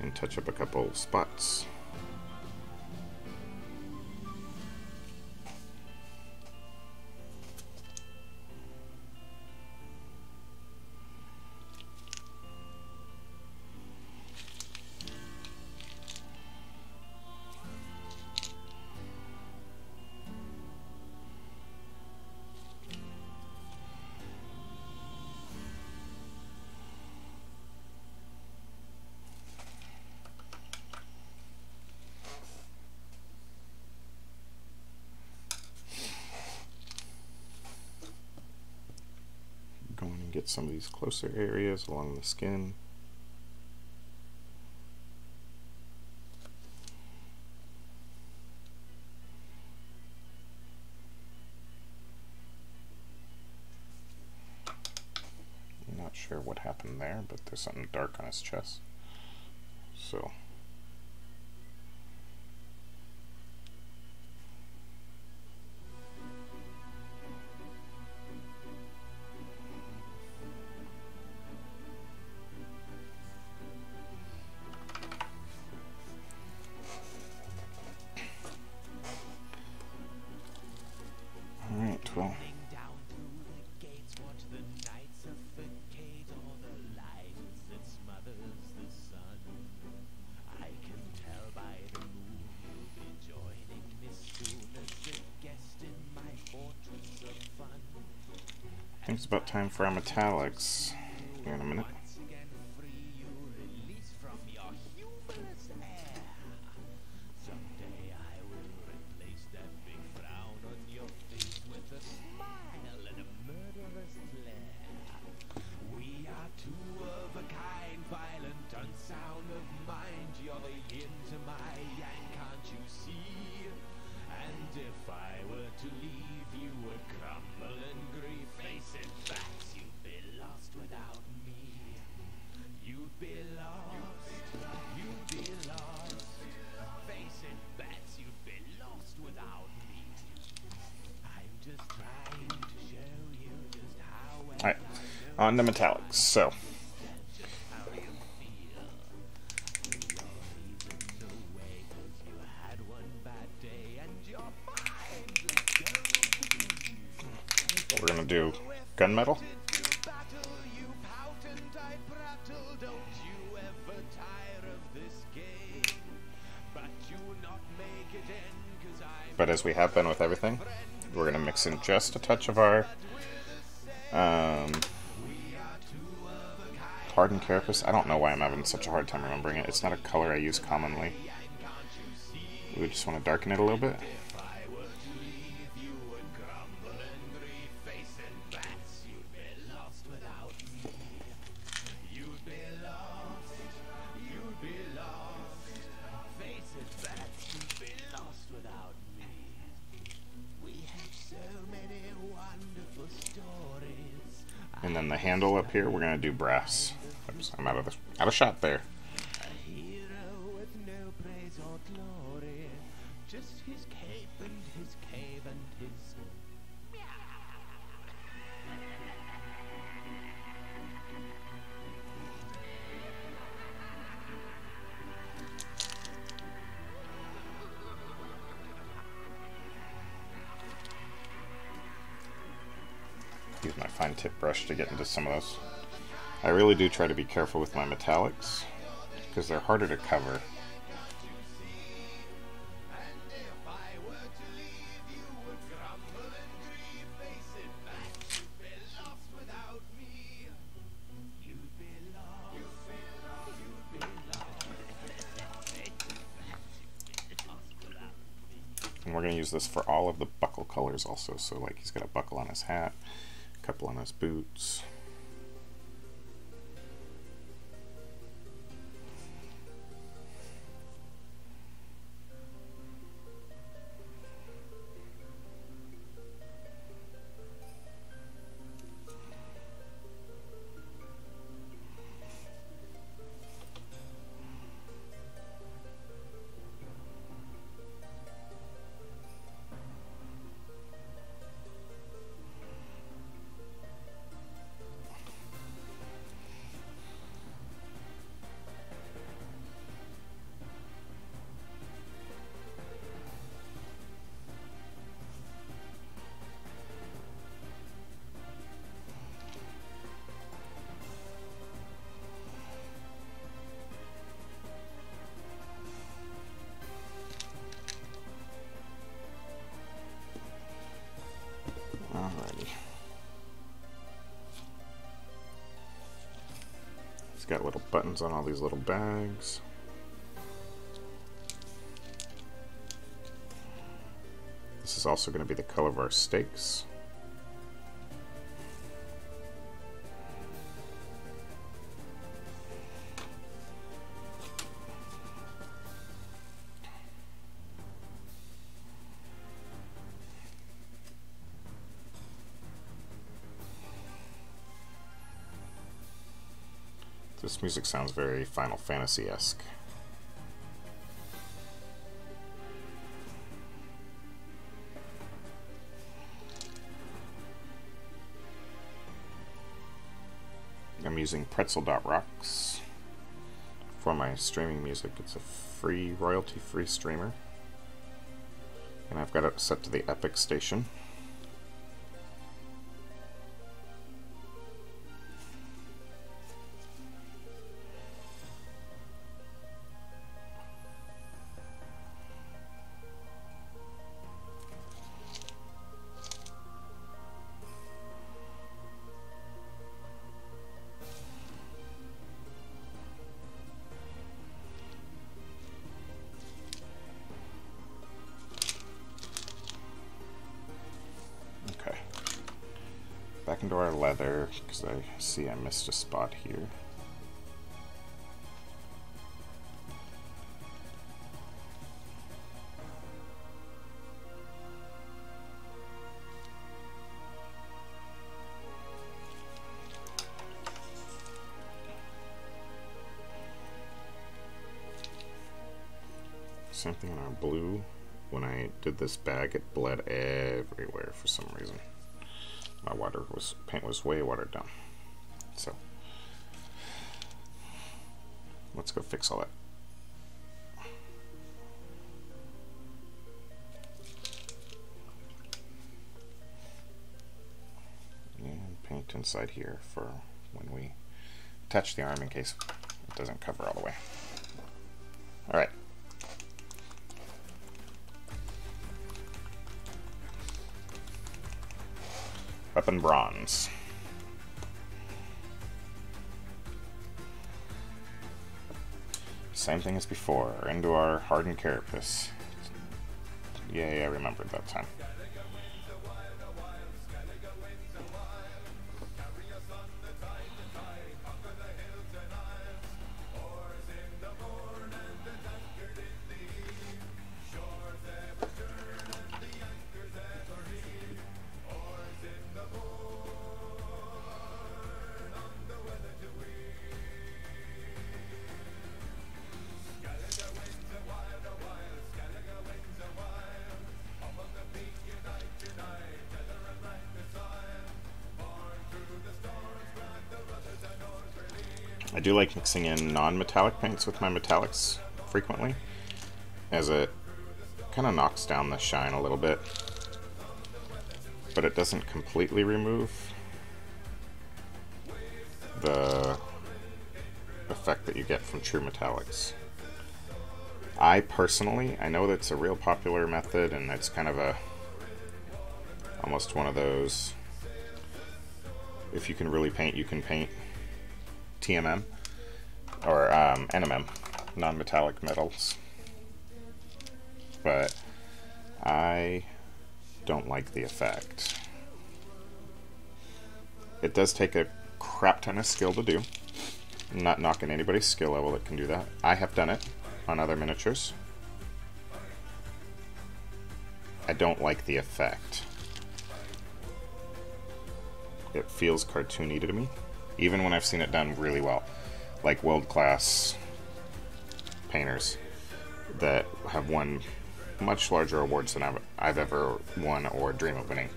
and touch up a couple spots. get some of these closer areas along the skin. I'm not sure what happened there, but there's something dark on his chest. So it's about time for our metallics. Here in a minute. On the metallics, so we're gonna do gunmetal. But as we have been with everything, we're gonna mix in just a touch of our um, hardened carapace. I don't know why I'm having such a hard time remembering it. It's not a color I use commonly. We just want to darken it a little bit. And then the handle up here, we're gonna do brass. I'm out of the, out of shot there. A hero with no praise or glory, just his cape and his cave and his. Use my fine tip brush to get into some of those. I really do try to be careful with my metallics, because they're harder to cover. And we're going to use this for all of the buckle colors also, so like he's got a buckle on his hat, a couple on his boots. Got little buttons on all these little bags. This is also going to be the color of our stakes. This music sounds very Final Fantasy-esque. I'm using Pretzel dot rocks for my streaming music. It's a free, royalty-free streamer. And I've got it set to the Epic Station. Because I see I missed a spot here. Same thing on our blue. When I did this bag, it bled everywhere for some reason. My water was paint was way watered down. So let's go fix all that. And paint inside here for when we attach the arm in case it doesn't cover all the way. All right. Weapon bronze. Same thing as before. Into our hardened carapace. Yay, I remembered that time. I do like mixing in non-metallic paints with my metallics frequently, as it kind of knocks down the shine a little bit, but it doesn't completely remove the effect that you get from true metallics. I personally, I know that's a real popular method, and it's kind of a almost one of those, if you can really paint, you can paint T M M, or um, N M M, non-metallic metals, but I don't like the effect. It does take a crap ton of skill to do. I'm not knocking anybody's skill level that can do that. I have done it on other miniatures. I don't like the effect. It feels cartoony to me. Even when I've seen it done really well, like world-class painters that have won much larger awards than I've, I've ever won or dream of winning.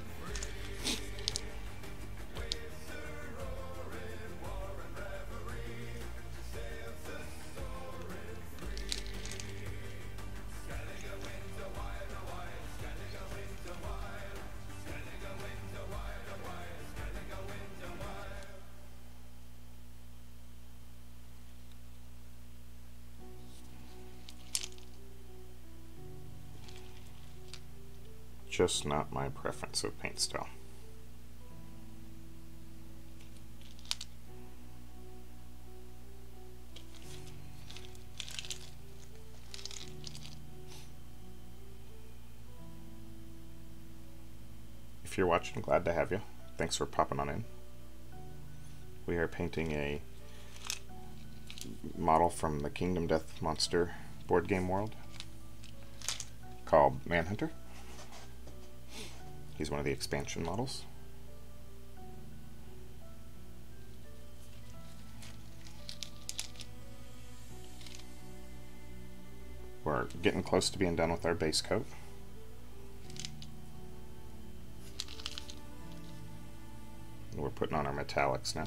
Just not my preference of paint style. If you're watching, glad to have you. Thanks for popping on in. We are painting a model from the Kingdom Death Monster board game world called Manhunter. He's one of the expansion models. we're getting close to being done with our base coat. And we're putting on our metallics now.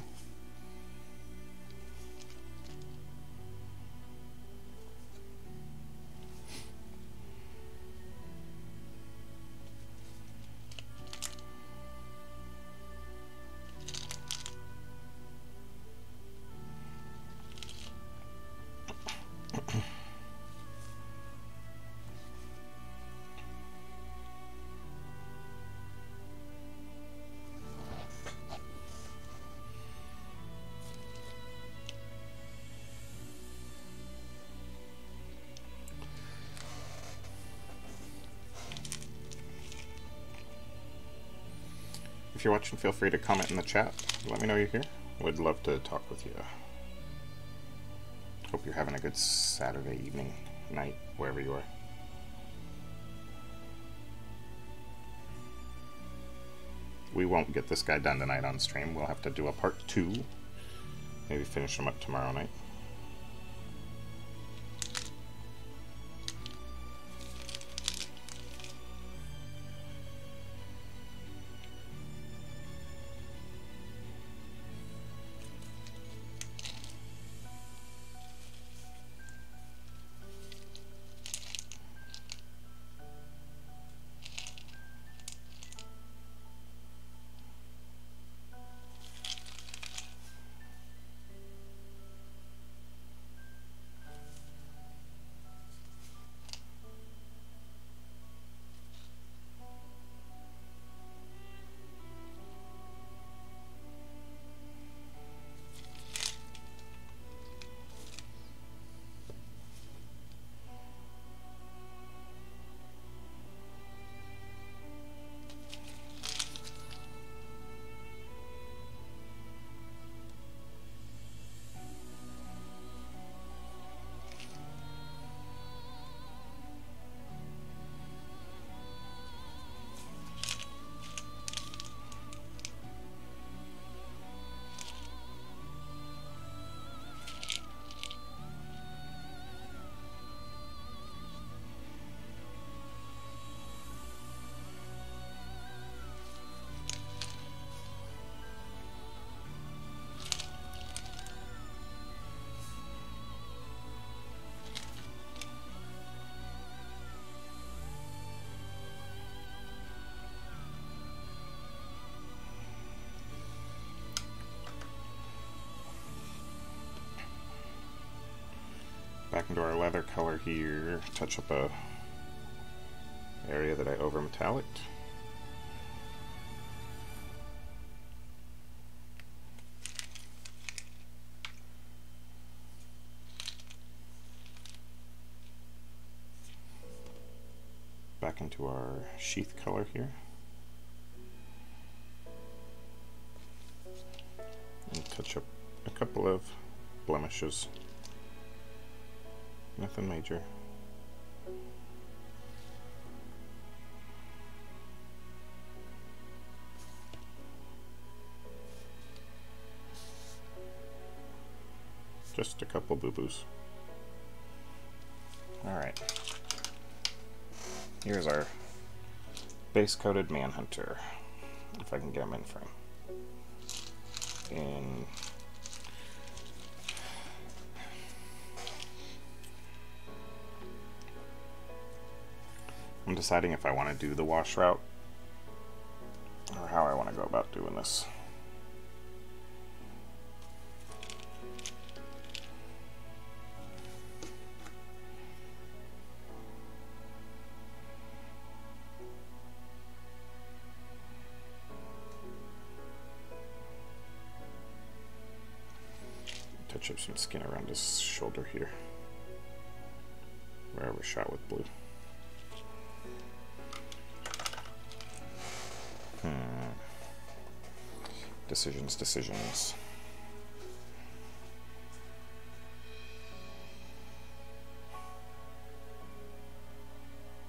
If you're watching, feel free to comment in the chat. Let me know you're here. Would love to talk with you. Hope you're having a good Saturday evening, night, wherever you are. We won't get this guy done tonight on stream. We'll have to do a part two. Maybe finish him up tomorrow night. Back into our leather color here, touch up a area that I over metalliced. Back into our sheath color here. And touch up a couple of blemishes. Nothing major. Just a couple boo-boos. Alright. Here's our base-coated Manhunter. If I can get him in frame. And I'm deciding if I want to do the wash route or how I want to go about doing this. Touch up some skin around his shoulder here, where I was shot with blue. Hmm. Decisions, decisions.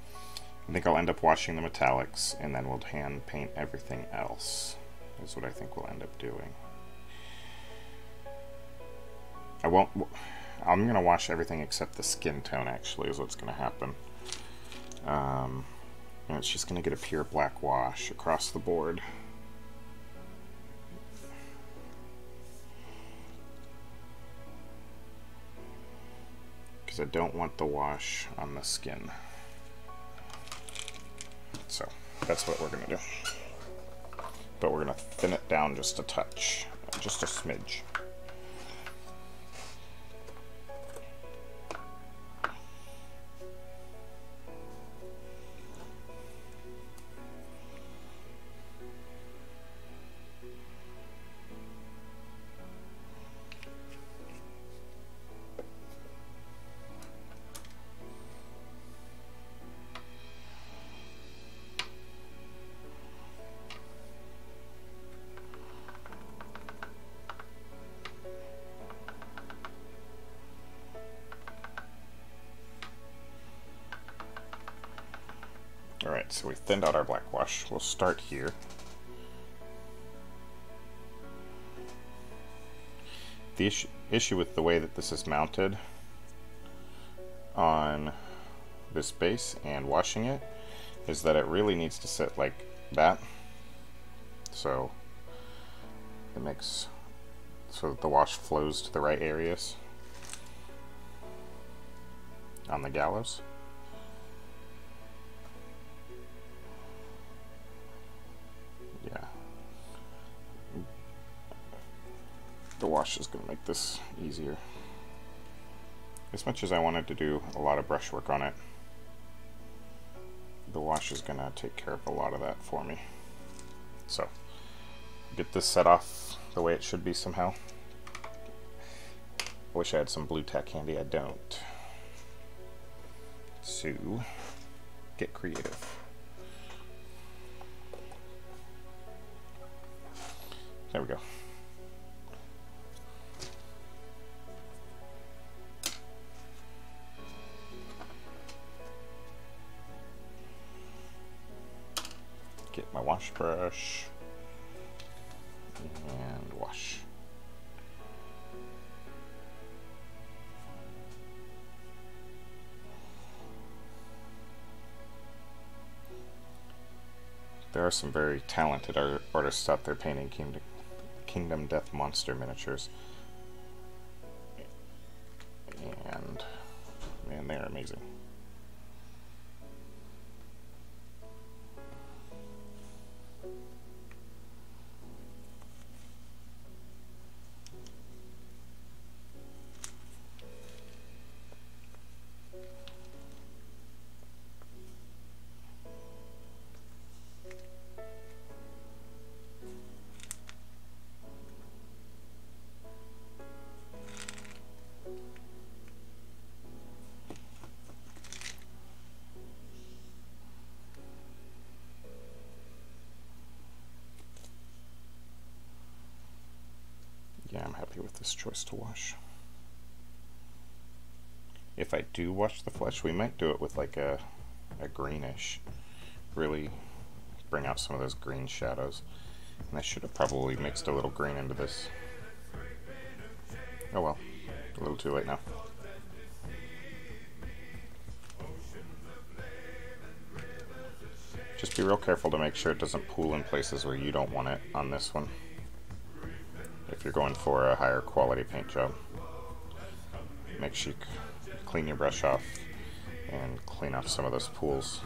I think I'll end up washing the metallics and then we'll hand paint everything else, is what I think we'll end up doing. I won't, I'm going to wash everything except the skin tone, actually, is what's going to happen. Um, and it's just going to get a pure black wash across the board. Because I don't want the wash on the skin. So that's what we're going to do. But we're going to thin it down just a touch, just a smidge. So we thinned out our black wash. We'll start here. The issue, issue with the way that this is mounted on this base and washing it is that it really needs to sit like that. So it makes so that the wash flows to the right areas on the gallows. The wash is going to make this easier. As much as I wanted to do a lot of brush work on it, the wash is going to take care of a lot of that for me. So, get this set off the way it should be somehow. I wish I had some blue tack handy, I don't. So, get creative. There we go. Get my wash brush and wash. There are some very talented art artists out there painting Kingdom, Kingdom Death Monster miniatures. And man, they are amazing. Choice to wash. If I do wash the flesh, we might do it with like a, a greenish, really bring out some of those green shadows. And I should have probably mixed a little green into this. Oh well, a little too late now. Just be real careful to make sure it doesn't pool in places where you don't want it on this one. If you're going for a higher quality paint job, make sure you clean your brush off and clean off some of those pools.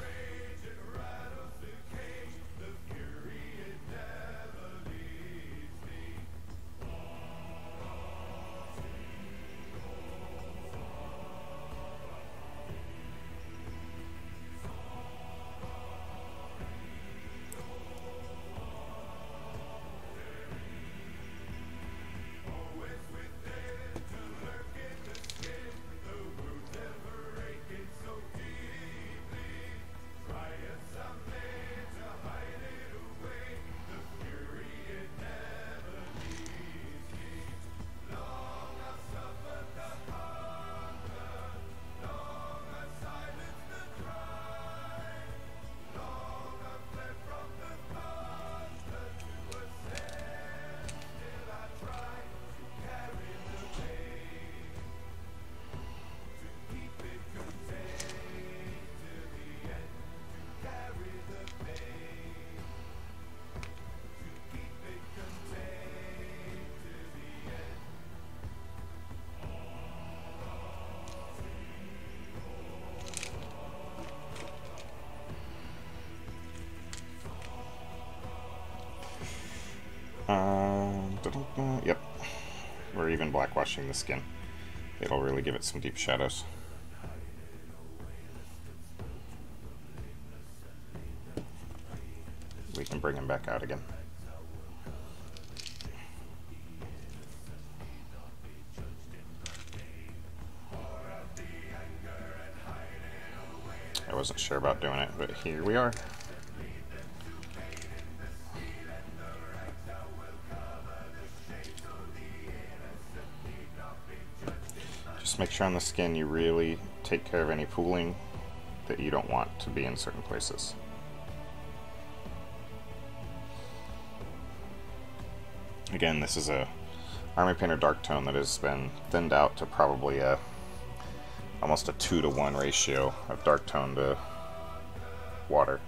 or even blackwashing the skin. It'll really give it some deep shadows. We can bring him back out again. I wasn't sure about doing it, but here we are. Just make sure on the skin you really take care of any pooling that you don't want to be in certain places. Again, this is a Army Painter dark tone that has been thinned out to probably a almost a two to one ratio of dark tone to water.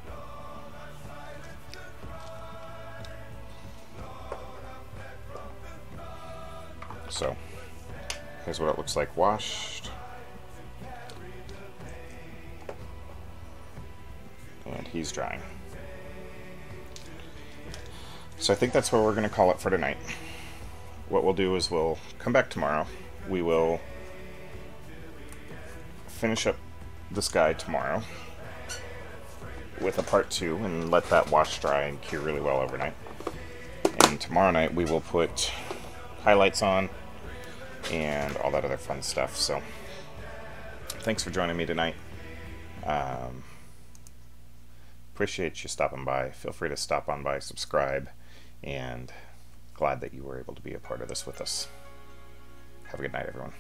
So here's what it looks like washed. And he's drying. So I think that's where we're going to call it for tonight. What we'll do is we'll come back tomorrow. We will finish up this guy tomorrow with a part two and let that wash dry and cure really well overnight. And tomorrow night we will put highlights on and all that other fun stuff. So thanks for joining me tonight. Um, appreciate you stopping by. Feel free to stop on by, subscribe, and glad that you were able to be a part of this with us. Have a good night, everyone.